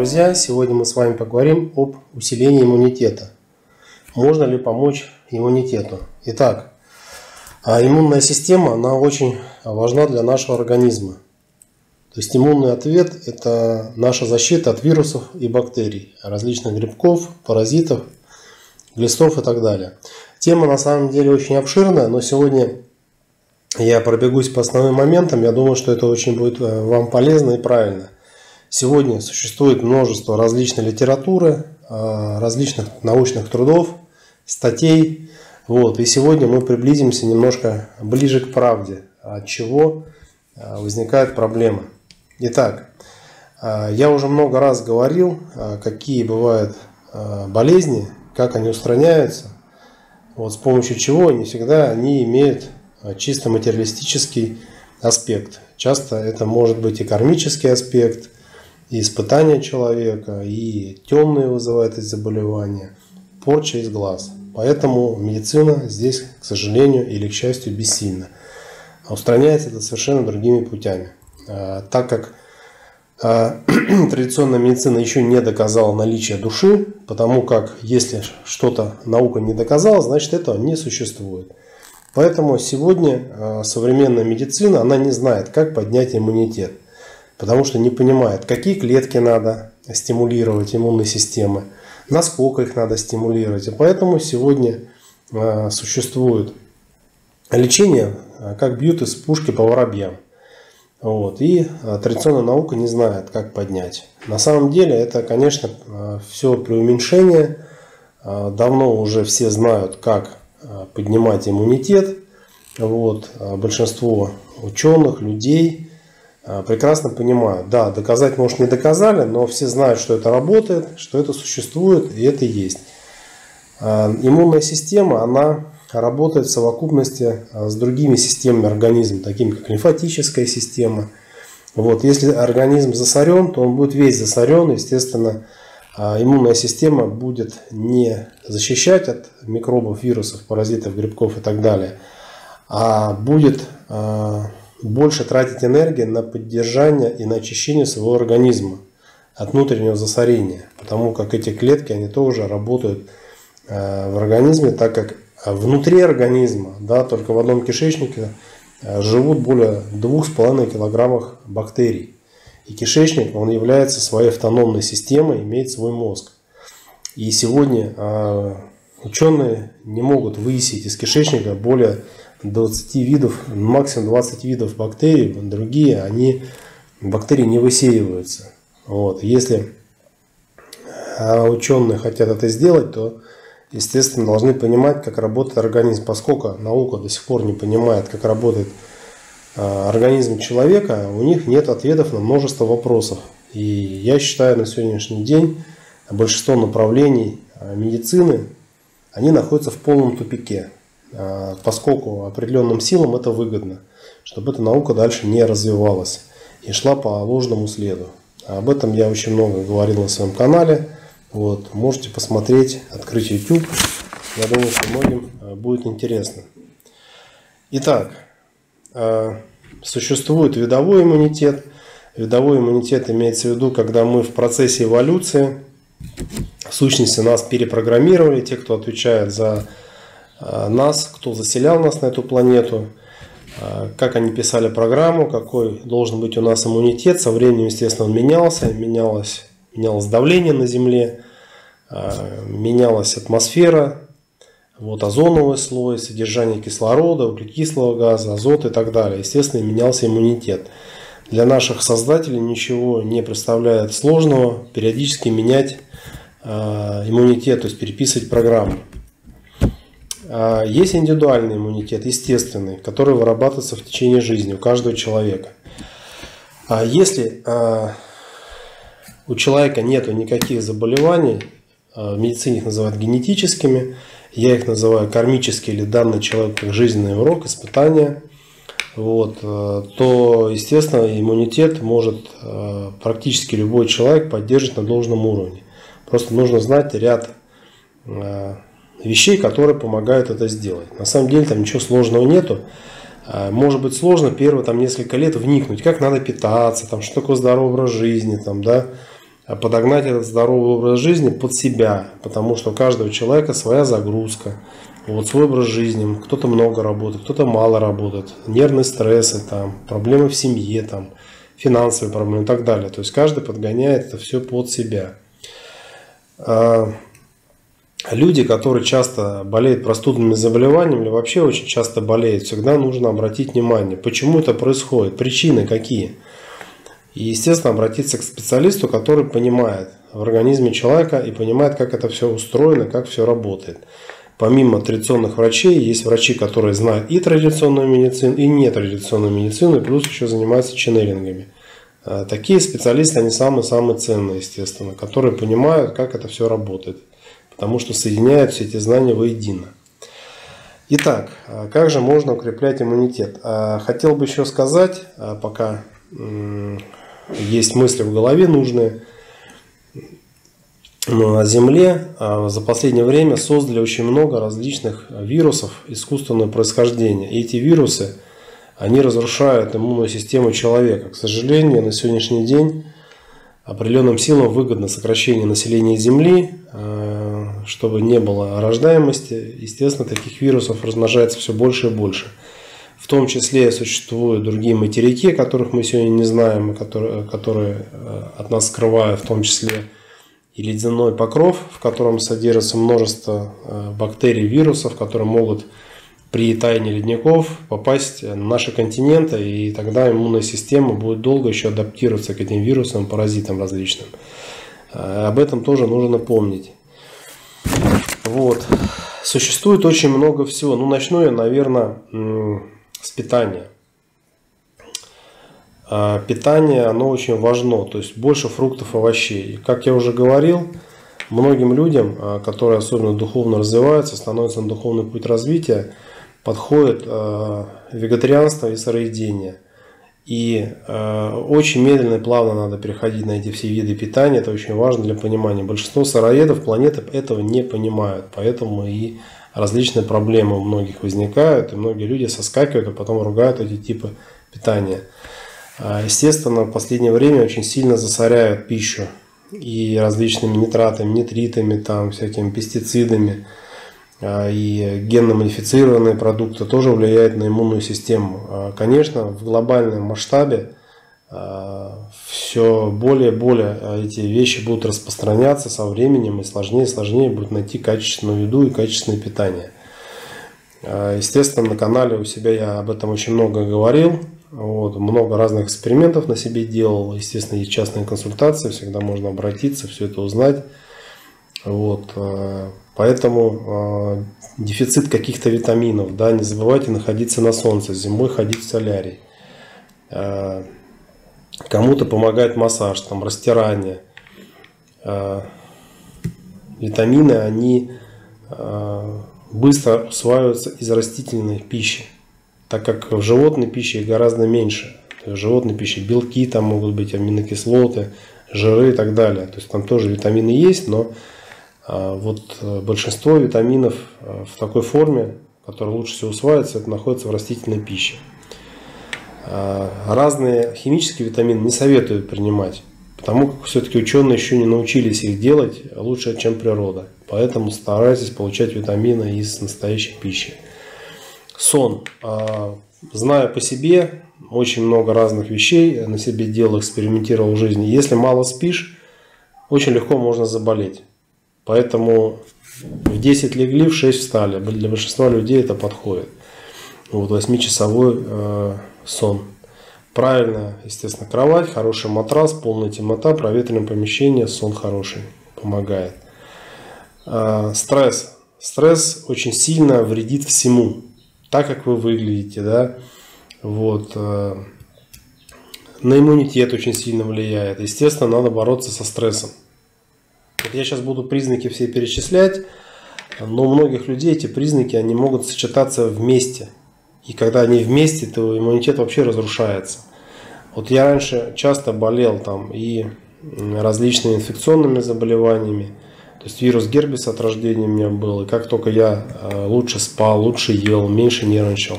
друзья! Сегодня мы с вами поговорим об усилении иммунитета. Можно ли помочь иммунитету? Итак, иммунная система, она очень важна для нашего организма. То есть иммунный ответ – это наша защита от вирусов и бактерий, различных грибков, паразитов, глистов и так далее. Тема на самом деле очень обширная, но сегодня я пробегусь по основным моментам. Я думаю, что это очень будет вам полезно и правильно. Сегодня существует множество различной литературы, различных научных трудов, статей. И сегодня мы приблизимся немножко ближе к правде, от чего возникает проблема. Итак, я уже много раз говорил, какие бывают болезни, как они устраняются, с помощью чего не всегда они имеют чисто материалистический аспект. Часто это может быть и кармический аспект, и испытания человека, и темные вызывают эти заболевания, порча из глаз. Поэтому медицина здесь, к сожалению или к счастью, бессильна. Устраняется это совершенно другими путями. Так как традиционная медицина еще не доказала наличие души, потому как если что-то наука не доказала, значит этого не существует. Поэтому сегодня современная медицина, она не знает, как поднять иммунитет, потому что не понимает, какие клетки надо стимулировать иммунной системы, насколько их надо стимулировать. И поэтому сегодня существует лечение, как бьют из пушки по воробьям. И традиционная наука не знает, как поднять. На самом деле это, конечно, все преуменьшение. Давно уже все знают, как поднимать иммунитет. Большинство ученых, людей прекрасно понимают. Да, доказать, может, не доказали, но все знают, что это работает, что это существует и это есть. Иммунная система, она работает в совокупности с другими системами организма, такими как лимфатическая система. Если организм засорен, то он будет весь засорен, естественно, иммунная система будет не защищать от микробов, вирусов, паразитов, грибков и так далее, а будет больше тратить энергии на поддержание и на очищение своего организма от внутреннего засорения, потому как эти клетки, они тоже работают в организме, так как внутри организма, только в одном кишечнике живут более 2,5 килограммов бактерий. И кишечник, он является своей автономной системой, имеет свой мозг. И сегодня ученые не могут вывести из кишечника более 20 видов, максимум 20 видов бактерий. Другие, бактерии не высеиваются. Если ученые хотят это сделать, то, естественно, должны понимать, как работает организм. Поскольку наука до сих пор не понимает, как работает организм человека, у них нет ответов на множество вопросов. И я считаю, на сегодняшний день большинство направлений медицины, они находятся в полном тупике, поскольку определенным силам это выгодно, чтобы эта наука дальше не развивалась и шла по ложному следу. Об этом я очень много говорил на своем канале. Можете посмотреть, открыть YouTube. Я думаю, что многим будет интересно. Итак, существует видовой иммунитет. Видовой иммунитет имеется в виду, когда мы в процессе эволюции, в сущности, нас перепрограммировали, те, кто отвечает за нас, кто заселял нас на эту планету, как они писали программу, какой должен быть у нас иммунитет. Со временем, естественно, он менялся, менялось давление на Земле, менялась атмосфера, озоновый слой, содержание кислорода, углекислого газа, азота и так далее. Естественно, менялся иммунитет. Для наших создателей ничего не представляет сложного периодически менять иммунитет, то есть переписывать программу. Есть индивидуальный иммунитет, естественный, который вырабатывается в течение жизни у каждого человека. Если у человека нет никаких заболеваний, в медицине их называют генетическими, я их называю кармические или данный человек как жизненный урок, испытание, то, естественно, иммунитет может практически любой человек поддерживать на должном уровне. Просто нужно знать ряд вещей, которые помогают это сделать. На самом деле там ничего сложного нету. Может быть сложно первые несколько лет вникнуть, как надо питаться, что такое здоровый образ жизни, подогнать этот здоровый образ жизни под себя, потому что у каждого человека своя загрузка, вот свой образ жизни, кто-то много работает, кто-то мало работает, нервные стрессы, там, проблемы в семье, там, финансовые проблемы и так далее. То есть каждый подгоняет это все под себя. Люди, которые часто болеют простудными заболеваниями или вообще очень часто болеют, всегда нужно обратить внимание, почему это происходит, причины какие. И, естественно, обратиться к специалисту, который понимает в организме человека и понимает, как это все устроено, как все работает. Помимо традиционных врачей, есть врачи, которые знают и традиционную медицину, и нетрадиционную медицину, и плюс еще занимаются ченнелингами. Такие специалисты, они самые-самые ценные, естественно, которые понимают, как это все работает, потому что соединяют все эти знания воедино. Итак, как же можно укреплять иммунитет? Хотел бы еще сказать, пока есть мысли в голове нужные, на Земле за последнее время создали очень много различных вирусов искусственного происхождения. И эти вирусы, они разрушают иммунную систему человека. К сожалению, на сегодняшний день определенным силам выгодно сокращение населения Земли, чтобы не было рождаемости. Естественно, таких вирусов размножается все больше и больше. В том числе существуют другие материки, которых мы сегодня не знаем, которые от нас скрывают, в том числе и ледяной покров, в котором содержится множество бактерий, вирусов, которые могут при таянии ледников попасть на наши континенты, и тогда иммунная система будет долго еще адаптироваться к этим вирусам, паразитам различным. Об этом тоже нужно помнить. Вот. Существует очень много всего. Ну, начну я, наверное, с питания. Питание, оно очень важно, то есть больше фруктов и овощей. И, как я уже говорил, многим людям, которые особенно духовно развиваются, становятся на духовный путь развития, подходит вегетарианство и сыроедение. И очень медленно и плавно надо переходить на эти все виды питания, это очень важно для понимания. Большинство сыроедов планеты этого не понимают, поэтому и различные проблемы у многих возникают, и многие люди соскакивают, а потом ругают эти типы питания. Естественно, в последнее время очень сильно засоряют пищу и различными нитратами, нитритами, там, всякими пестицидами, и генно-модифицированные продукты тоже влияют на иммунную систему. Конечно, в глобальном масштабе все более и более эти вещи будут распространяться со временем, и сложнее будет найти качественную еду и качественное питание. Естественно, на канале у себя я об этом очень много говорил. Вот, много разных экспериментов на себе делал. Естественно, есть частные консультации, всегда можно обратиться, все это узнать. Вот, поэтому дефицит каких-то витаминов, да, не забывайте находиться на солнце, зимой ходить в солярий. Кому-то помогает массаж, там, растирание. Витамины, они быстро усваиваются из растительной пищи, так как в животной пище их гораздо меньше. То есть в животной пище белки, там могут быть аминокислоты, жиры и так далее. То есть там тоже витамины есть, но вот большинство витаминов в такой форме, которая лучше всего усваивается, это находится в растительной пище. Разные химические витамины не советую принимать, потому как все-таки ученые еще не научились их делать лучше, чем природа. Поэтому старайтесь получать витамины из настоящей пищи. Сон. Знаю по себе, очень много разных вещей на себе делал, экспериментировал в жизни. Если мало спишь, очень легко можно заболеть. Поэтому в 10 легли, в 6 встали. Для большинства людей это подходит. Вот 8-часовой сон. Правильно, естественно, кровать, хороший матрас, полная темнота, проветренное помещение, сон хороший, помогает. Стресс. Стресс очень сильно вредит всему. Так как вы выглядите, да, вот, на иммунитет очень сильно влияет. Естественно, надо бороться со стрессом. Вот я сейчас буду признаки все перечислять, но у многих людей эти признаки, они могут сочетаться вместе. И когда они вместе, то иммунитет вообще разрушается. Вот я раньше часто болел там и различными инфекционными заболеваниями. То есть вирус герпеса от рождения у меня был. И как только я лучше спал, лучше ел, меньше нервничал,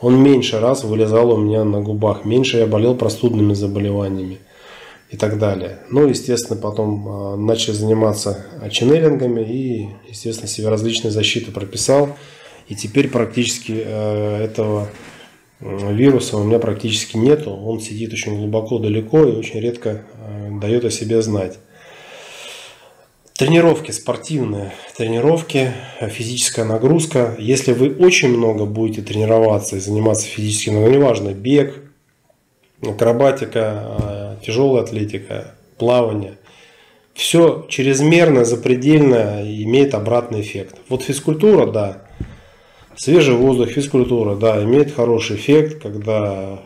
он меньше раз вылезал у меня на губах. Меньше я болел простудными заболеваниями. и так далее. Ну, естественно, потом начал заниматься ченнелингами и, естественно, себе различные защиты прописал. И теперь практически этого вируса у меня практически нету. Он сидит очень глубоко, далеко и очень редко дает о себе знать. Тренировки, спортивные тренировки, физическая нагрузка. Если вы очень много будете тренироваться и заниматься физическим, но неважно, бег, акробатика, тяжелая атлетика, плавание. Все чрезмерное, запредельное имеет обратный эффект. Вот физкультура, да, свежий воздух, физкультура, да, имеет хороший эффект, когда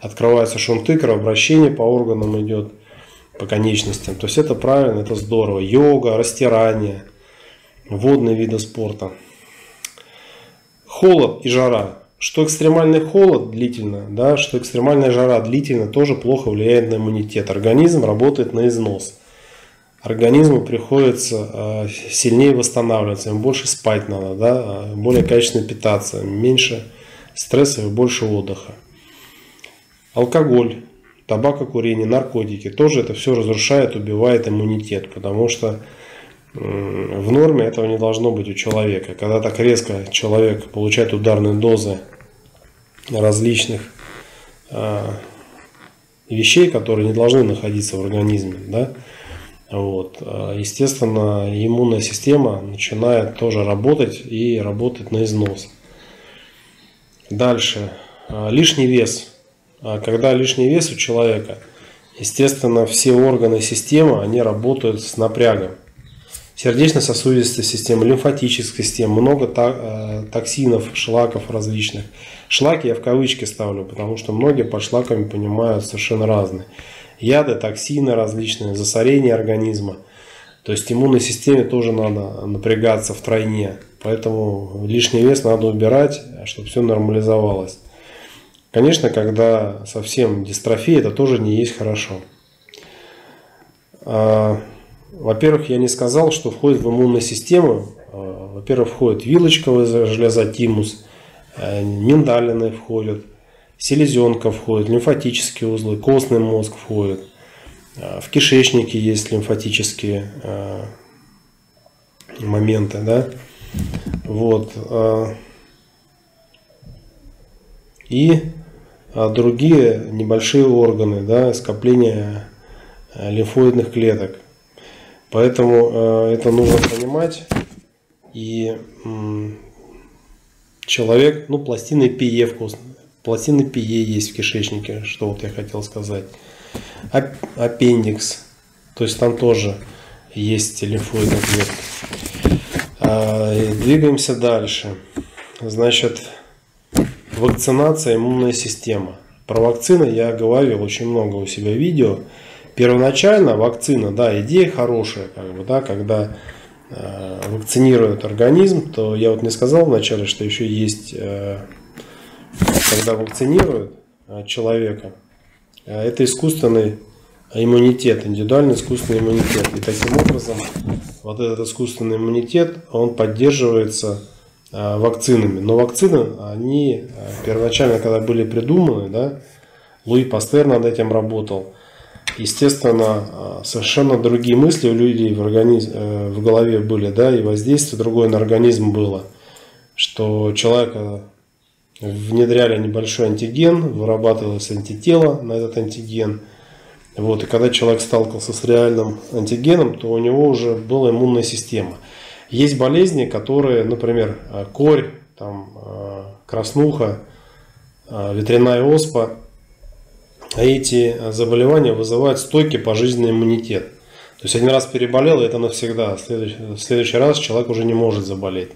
открываются шунты, кровообращение по органам идет, по конечностям. То есть это правильно, это здорово. Йога, растирание, водные виды спорта. Холод и жара. Что экстремальный холод длительно, да, что экстремальная жара длительно, тоже плохо влияет на иммунитет. Организм работает на износ. Организму приходится сильнее восстанавливаться, им больше спать надо, да, более качественно питаться, меньше стресса и больше отдыха. Алкоголь, табакокурение, наркотики, тоже это все разрушает, убивает иммунитет, потому что в норме этого не должно быть у человека. Когда так резко человек получает ударные дозы различных вещей, которые не должны находиться в организме, да, вот, естественно, иммунная система начинает тоже работать и работает на износ. Дальше. Лишний вес. Когда лишний вес у человека, естественно, все органы системы, они работают с напрягом. Сердечно-сосудистая система, лимфатическая система, много токсинов, шлаков различных. Шлаки я в кавычки ставлю, потому что многие под шлаками понимают совершенно разные. Яды, токсины различные, засорение организма. То есть иммунной системе тоже надо напрягаться втройне. Поэтому лишний вес надо убирать, чтобы все нормализовалось. Конечно, когда совсем дистрофия, это тоже не есть хорошо. Во-первых, я не сказал, что входит в иммунную систему. Во-первых, входит вилочковая железа, тимус, миндалины входят. Селезенка входит, лимфатические узлы, костный мозг входит. В кишечнике есть лимфатические моменты. Да? Вот. И другие небольшие органы, да, скопление лимфоидных клеток. Поэтому это нужно понимать. И человек, ну, пластины ПЕ вкусные. Пластины ПЕ есть в кишечнике, что вот я хотел сказать. Аппендикс, то есть там тоже есть лимфоидные клетки. Двигаемся дальше. Значит, вакцинация, иммунная система. Про вакцины я говорил очень много у себя видео. Первоначально вакцина, да, идея хорошая, как бы, да, когда вакцинируют организм, то я вот не сказал вначале, что еще есть... Когда вакцинируют человека, это искусственный иммунитет, индивидуальный искусственный иммунитет. И таким образом вот этот искусственный иммунитет, он поддерживается вакцинами. Но вакцины, они первоначально, когда были придуманы, да, Луи Пастер над этим работал. Естественно, совершенно другие мысли у людей в голове были, да, и воздействие другое на организм было, что человека... Внедряли небольшой антиген, вырабатывалось антитело на этот антиген. Вот. И когда человек сталкивался с реальным антигеном, то у него уже была иммунная система. Есть болезни, которые, например, корь, там, краснуха, ветряная оспа. Эти заболевания вызывают стойкий пожизненный иммунитет. То есть один раз переболел, и это навсегда. В следующий раз человек уже не может заболеть.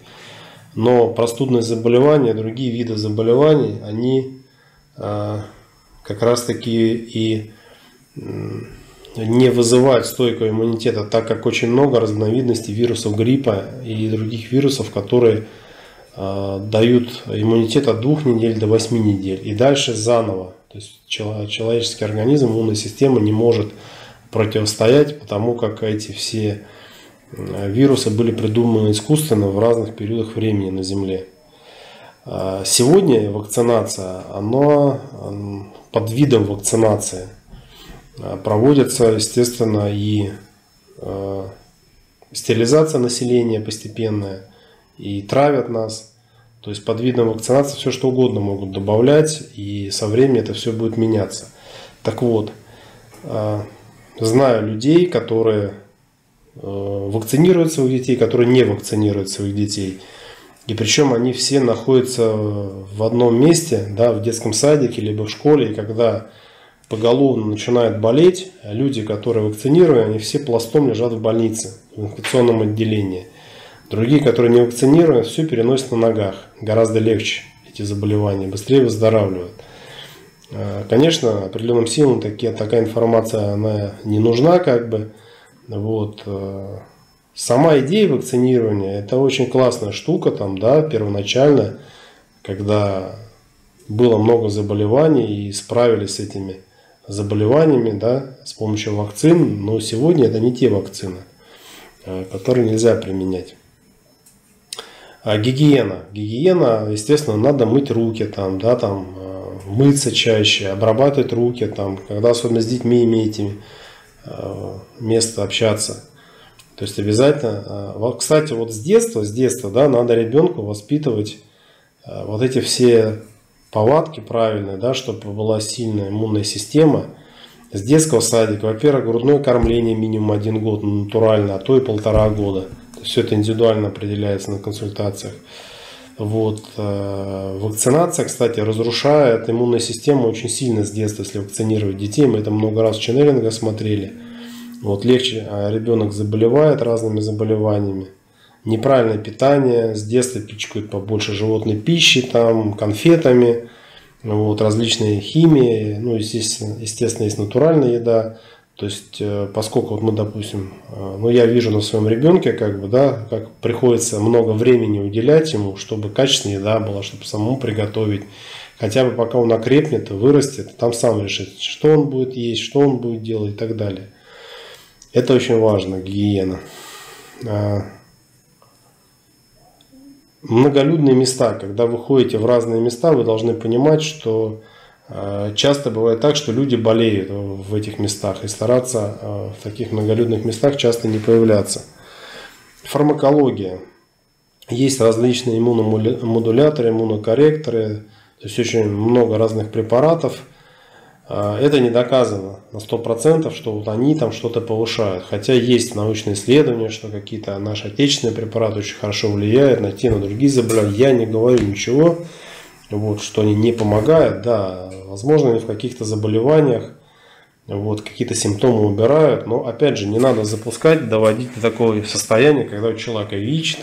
Но простудные заболевания, другие виды заболеваний, они как раз таки и не вызывают стойкого иммунитета, так как очень много разновидностей вирусов гриппа и других вирусов, которые дают иммунитет от 2 недель до 8 недель. И дальше заново. То есть человеческий организм, иммунная система не может противостоять, потому как эти все... Вирусы были придуманы искусственно в разных периодах времени на Земле. Сегодня вакцинация, она под видом вакцинации. проводятся, естественно, и стерилизация населения постепенная, и травят нас. То есть под видом вакцинации все что угодно могут добавлять, и со временем это все будет меняться. Так вот, знаю людей, которые вакцинируют своих детей, которые не вакцинируют своих детей. И причем они все находятся в одном месте, да, в детском садике, либо в школе. И когда поголовно начинают болеть, люди, которые вакцинированы, они все пластом лежат в больнице, в инфекционном отделении. Другие, которые не вакцинированы, все переносят на ногах. Гораздо легче эти заболевания, быстрее выздоравливают. Конечно, определенным силам такая информация она не нужна, как бы. Вот. Сама идея вакцинирования это очень классная штука, там, да, первоначально, когда было много заболеваний и справились с этими заболеваниями, да, с помощью вакцин, но сегодня это не те вакцины, которые нельзя применять. А гигиена. Гигиена, естественно, надо мыть руки, там, да, там, мыться чаще, обрабатывать руки, там, когда особенно с детьми имеете место общаться. То есть обязательно, кстати, вот с детства, да, надо ребенку воспитывать вот эти все повадки правильные, да, чтобы была сильная иммунная система. С детского садика, во-первых, грудное кормление минимум 1 год натурально, а то и 1,5 года. Все это индивидуально определяется на консультациях. Вот. Вакцинация, кстати, разрушает иммунную систему очень сильно с детства, если вакцинировать детей. Мы это много раз в ченнелинге смотрели. Вот легче ребенок заболевает разными заболеваниями. Неправильное питание, с детства пичкают побольше животной пищи, там, конфетами, вот, различные химии. Ну, естественно, есть натуральная еда. То есть, поскольку вот мы, допустим, ну, я вижу на своем ребенке, как бы, да, как приходится много времени уделять ему, чтобы качественная еда была, чтобы самому приготовить. Хотя бы пока он окрепнет, вырастет, там сам решит, что он будет есть, что он будет делать и так далее. Это очень важно, гигиена. Многолюдные места. Когда вы ходите в разные места, вы должны понимать, что часто бывает так, что люди болеют в этих местах. И стараться в таких многолюдных местах часто не появляться. Фармакология. Есть различные иммуномодуляторы, иммунокорректоры. То есть очень много разных препаратов. Это не доказано на 100%, что вот они там что-то повышают. Хотя есть научные исследования, что какие-то наши отечественные препараты очень хорошо влияют на те, на другие заболевания. Я не говорю ничего, вот, что они не помогают. Да, возможно, они в каких-то заболеваниях вот, какие-то симптомы убирают. Но опять же, не надо запускать, доводить до такого состояния, когда у человека ВИЧ,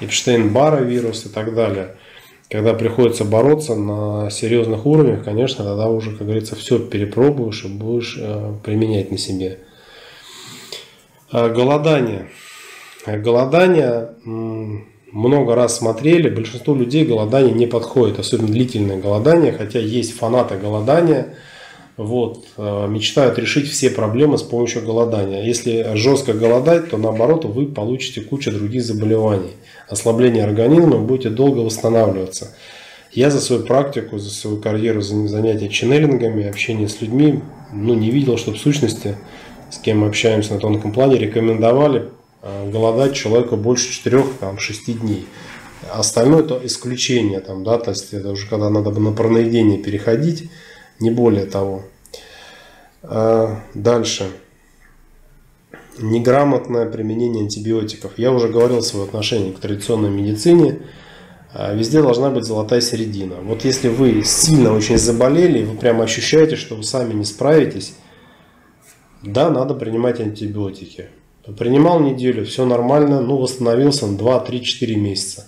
Эпштейн-Барра вирус и так далее. Когда приходится бороться на серьезных уровнях, конечно, тогда уже, как говорится, все перепробуешь и будешь применять на себе. Голодание. Голодание много раз смотрели. Большинству людей голодание не подходит, особенно длительное голодание, хотя есть фанаты голодания. Вот, мечтают решить все проблемы с помощью голодания. Если жестко голодать, то наоборот вы получите кучу других заболеваний. Ослабление организма, будете долго восстанавливаться. Я за свою практику, за свою карьеру, за занятия ченнелингами, общение с людьми, ну, не видел, что в сущности, с кем мы общаемся на тонком плане, рекомендовали голодать человеку больше 4-6 дней. Остальное это исключение, там, да, то есть это уже когда надо на пронаедение переходить. Не более того. Дальше. Неграмотное применение антибиотиков. Я уже говорил свое отношение к традиционной медицине. Везде должна быть золотая середина. Вот если вы сильно очень заболели, вы прямо ощущаете, что вы сами не справитесь, да, надо принимать антибиотики. Принимал неделю, все нормально, но восстановился на 2-3-4 месяца.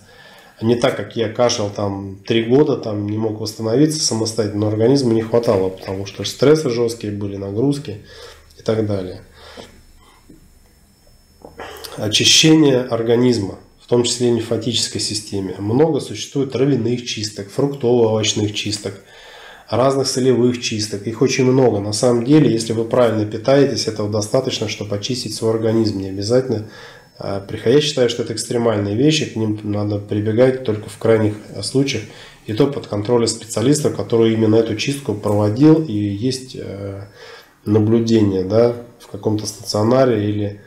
Не так, как я кашлял там 3 года, там не мог восстановиться самостоятельно, но организма не хватало, потому что стрессы жесткие были, нагрузки и так далее. Очищение организма, в том числе и лимфатической системе. Много существует травяных чисток, фруктово-овощных чисток, разных солевых чисток. Их очень много. На самом деле, если вы правильно питаетесь, этого достаточно, чтобы очистить свой организм. Не обязательно. Я считаю, что это экстремальные вещи, к ним надо прибегать только в крайних случаях, и то под контролем специалиста, который именно эту чистку проводил, и есть наблюдения, да, в каком-то стационаре или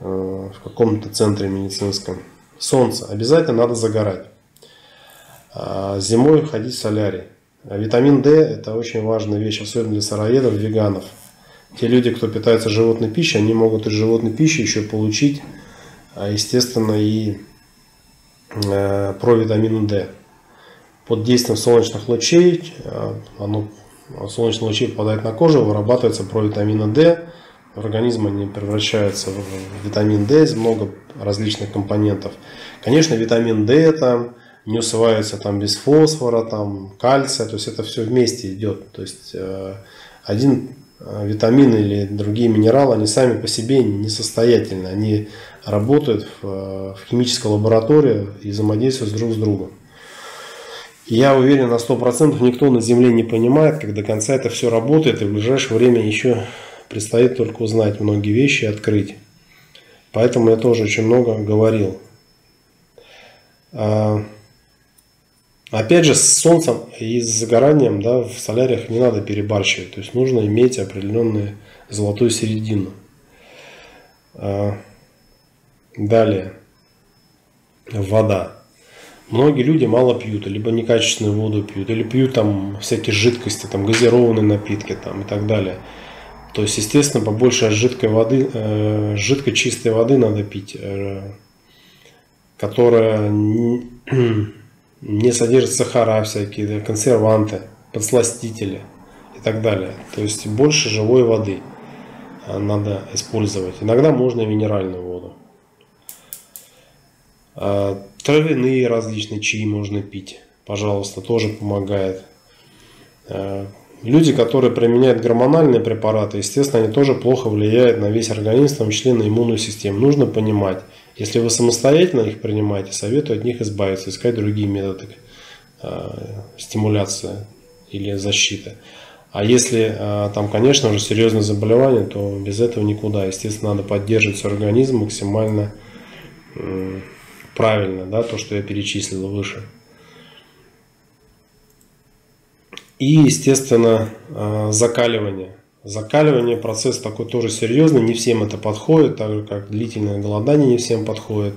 в каком-то центре медицинском. Солнце. Обязательно надо загорать. Зимой ходить в солярий. Витамин D – это очень важная вещь, особенно для сыроедов, веганов. Те люди, кто питается животной пищей, они могут из животной пищи еще получить, естественно, и провитамин D. Под действием солнечных лучей, солнечные лучи попадают на кожу, вырабатывается провитамин D. В организм они превращаются в витамин D, из много различных компонентов. Конечно, витамин D там не усваивается там без фосфора, там кальция, то есть это все вместе идет. То есть один витамин или другие минералы, они сами по себе несостоятельны, они работают в химической лаборатории и взаимодействуют друг с другом. И я уверен на 100%, никто на Земле не понимает, как до конца это все работает, и в ближайшее время еще предстоит только узнать многие вещи и открыть. Поэтому я тоже очень много говорил. Опять же, с солнцем и с загоранием, да, в соляриях не надо перебарщивать. То есть нужно иметь определенную золотую середину. Далее. Вода. Многие люди мало пьют, либо некачественную воду пьют, или пьют там всякие жидкости, там газированные напитки там, и так далее. То есть, естественно, побольше жидкой воды, жидкой чистой воды надо пить, которая не содержит сахара, всякие консерванты, подсластители и так далее. То есть больше живой воды надо использовать. Иногда можно и минеральную воду. Травяные различные чаи можно пить, пожалуйста, тоже помогает. Люди, которые применяют гормональные препараты, естественно, они тоже плохо влияют на весь организм, в том числе на иммунную систему. Нужно понимать, если вы самостоятельно их принимаете, советую от них избавиться, искать другие методы стимуляции или защиты. А если там, конечно же, серьезные заболевания, то без этого никуда. Естественно, надо поддерживать свой организм максимально правильно, да, то, что я перечислил выше. И, естественно, закаливание. Закаливание, процесс такой тоже серьезный, не всем это подходит, так же как длительное голодание не всем подходит.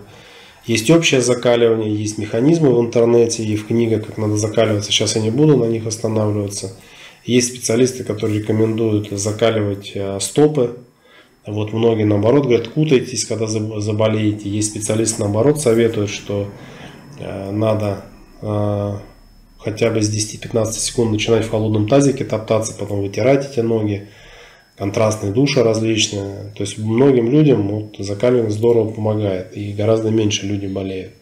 Есть общее закаливание, есть механизмы в интернете и в книгах, как надо закаливаться, сейчас я не буду на них останавливаться. Есть специалисты, которые рекомендуют закаливать стопы. Вот многие наоборот говорят, кутайтесь, когда заболеете. Есть специалисты наоборот советуют, что надо хотя бы с 10-15 секунд начинать в холодном тазике топтаться, потом вытирать эти ноги, контрастные души различные. То есть многим людям вот закаливание здорово помогает, и гораздо меньше люди болеют.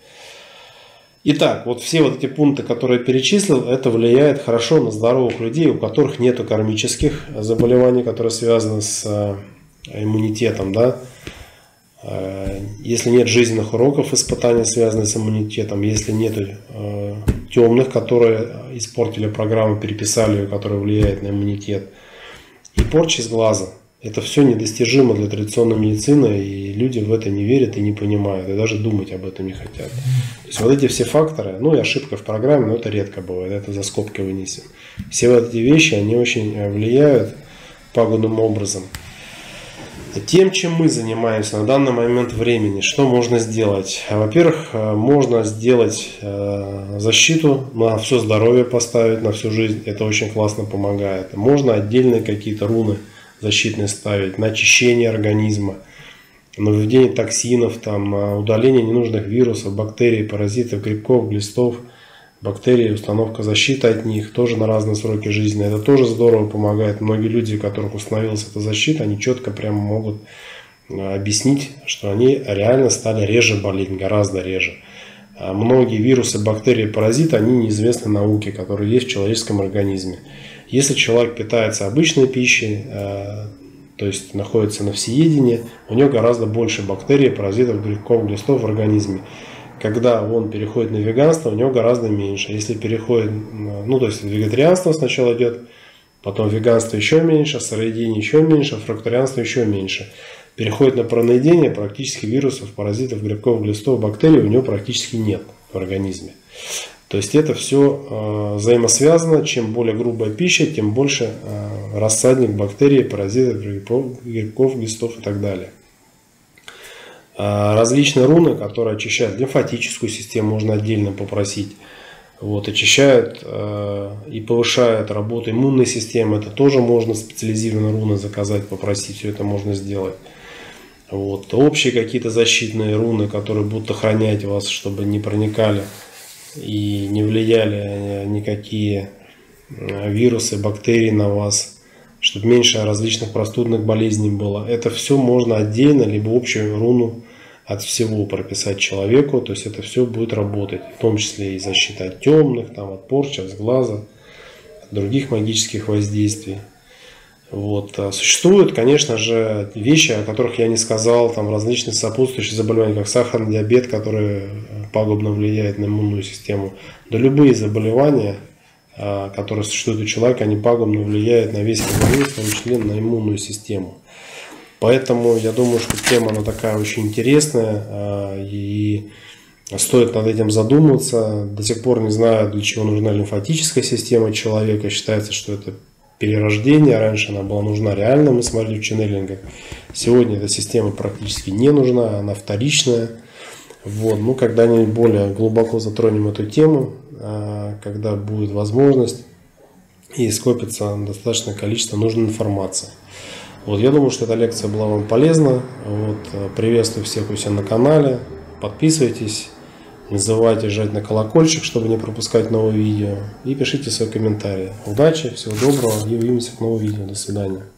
Итак, вот все вот эти пункты, которые я перечислил, это влияет хорошо на здоровых людей, у которых нету кармических заболеваний, которые связаны с иммунитетом, да? Если нет жизненных уроков, испытаний, связанных с иммунитетом, если нет темных, которые испортили программу, переписали ее, которая влияет на иммунитет, и порчи с глаза. Это все недостижимо для традиционной медицины, и люди в это не верят и не понимают, и даже думать об этом не хотят. То есть вот эти все факторы, ну и ошибка в программе, но это редко бывает, это за скобки вынесем. Все вот эти вещи, они очень влияют пагубным образом. Тем, чем мы занимаемся на данный момент времени, что можно сделать? Во-первых, можно сделать защиту, на все здоровье поставить, на всю жизнь. Это очень классно помогает. Можно отдельные какие-то руны защитные ставить, на очищение организма, на выведение токсинов, там, на удаление ненужных вирусов, бактерий, паразитов, грибков, глистов, бактерий, установка защиты от них тоже на разные сроки жизни. Это тоже здорово помогает. Многие люди, у которых установилась эта защита, они четко прямо могут объяснить, что они реально стали реже болеть, гораздо реже. Многие вирусы, бактерии, паразиты, они неизвестны науке, которые есть в человеческом организме. Если человек питается обычной пищей, то есть находится на всеедении, у него гораздо больше бактерий, паразитов, грибков, глистов в организме. Когда он переходит на веганство, у него гораздо меньше. Если переходит, ну то есть вегетарианство сначала идет, потом веганство еще меньше, сыроедение еще меньше, фрактарианство еще меньше. Переходит на праноедение, практически вирусов, паразитов, грибков, глистов, бактерий у него практически нет в организме. То есть это все взаимосвязано. Чем более грубая пища, тем больше рассадник бактерий, паразитов, грибков, глистов и так далее. Различные руны, которые очищают лимфатическую систему, можно отдельно попросить. Вот, очищают и повышают работу иммунной системы. Это тоже можно специализированные руны заказать, попросить. Все это можно сделать. Вот, общие какие-то защитные руны, которые будут охранять вас, чтобы не проникали и не влияли никакие вирусы, бактерии на вас, чтобы меньше различных простудных болезней было. Это все можно отдельно, либо общую руну от всего прописать человеку. То есть это все будет работать, в том числе и защита от темных, там, от порчи, от сглаза, от других магических воздействий. Вот. Существуют, конечно же, вещи, о которых я не сказал, там различные сопутствующие заболевания, как сахарный диабет, который пагубно влияет на иммунную систему. Да любые заболевания, которые существуют у человека, они пагубно влияют на весь организм, в том числе на иммунную систему. Поэтому я думаю, что тема она такая очень интересная, и стоит над этим задуматься. До сих пор не знаю, для чего нужна лимфатическая система человека. Считается, что это перерождение. Раньше она была нужна реально, мы смотрели в ченнелингах. Сегодня эта система практически не нужна, она вторичная. Вот. Ну, когда-нибудь более глубоко затронем эту тему, когда будет возможность и скопится достаточное количество нужной информации. Вот. Я думаю, что эта лекция была вам полезна. Вот. Приветствую всех у себя на канале. Подписывайтесь, не забывайте жать на колокольчик, чтобы не пропускать новые видео. И пишите свои комментарии. Удачи, всего доброго и увидимся в новом видео. До свидания.